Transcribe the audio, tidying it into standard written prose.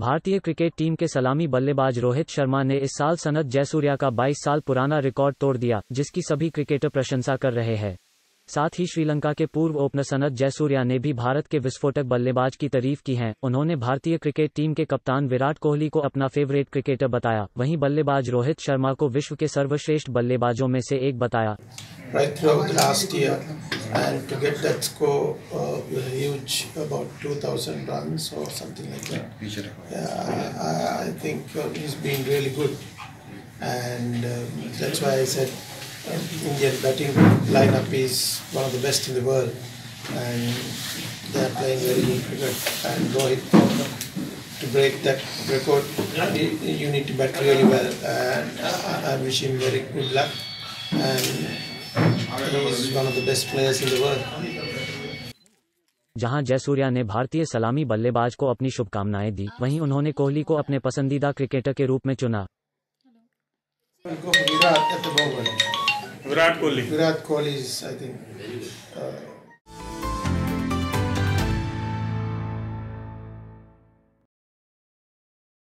भारतीय cricket team के सलामी बल्लेबाज रोहित शर्मा ने इस साल सनथ जयसूर्या का 22 साल पुराना रिकॉर्ड तोड़ दिया, जिसकी सभी क्रिकेटर प्रशंसा कर रहे हैं। साथ ही श्रीलंका के पूर्व ओपनर सनथ जयसूर्या ने भी भारत के विस्फोटक बल्लेबाज की तारीफ की है। उन्होंने भारतीय क्रिकेट टीम के कप्तान विराट कोहली को अपना फेवरेट क्रिकेटर बताया, वहीं बल्लेबाज रोहित शर्मा को विश्व के सर्वश्रेष्ठ बल्लेबाजों में से एक बताया। Right throughout the last year, and to get that score, huge about 2,000 runs or something like that. Yeah, I think he's been really good, and that's why I said Indian batting lineup is one of the best in the world, and they are playing very good cricket. And Rohit, to break that record, you need to bat really well, and I wish him very good luck. And जहां जयसूर्या ने भारतीय सलामी बल्लेबाज को अपनी शुभकामनाएं दी, वहीं उन्होंने कोहली को अपने पसंदीदा क्रिकेटर के रूप में चुना। विराट कोहली